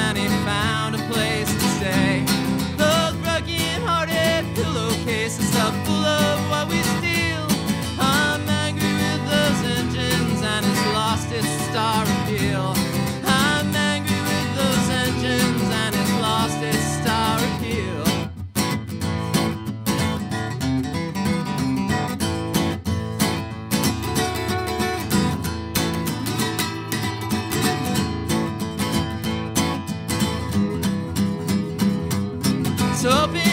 And he found a place to stay. Those broken-hearted pillowcases are full of what we steal. I'm angry with those engines, and it's lost its star appeal. I'm angry with those engines, and it's lost its star appeal. So